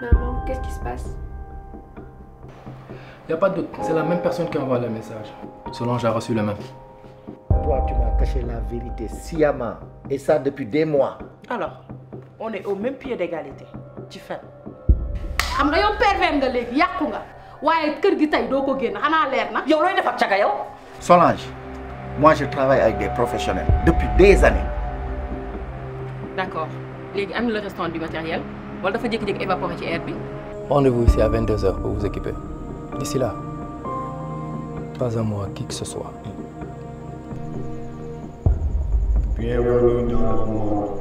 Maman, qu'est-ce qui se passe? Il n'y a pas de doute, c'est la même personne qui envoie le message. Solange a reçu le même. Toi, tu m'as caché la vérité sciemment. Et ça depuis des mois. Alors, on est au même pied d'égalité. Tu fais. Tu sais, tu es pervers. Solange, moi je travaille avec des professionnels depuis des années. D'accord. Maintenant, le restant du matériel. Vous avez dit que vous évaporez sur l'air. Rendez-vous ici à 22h pour vous équiper. D'ici là, pas à moi qui que ce soit. Bienvenue dans le monde.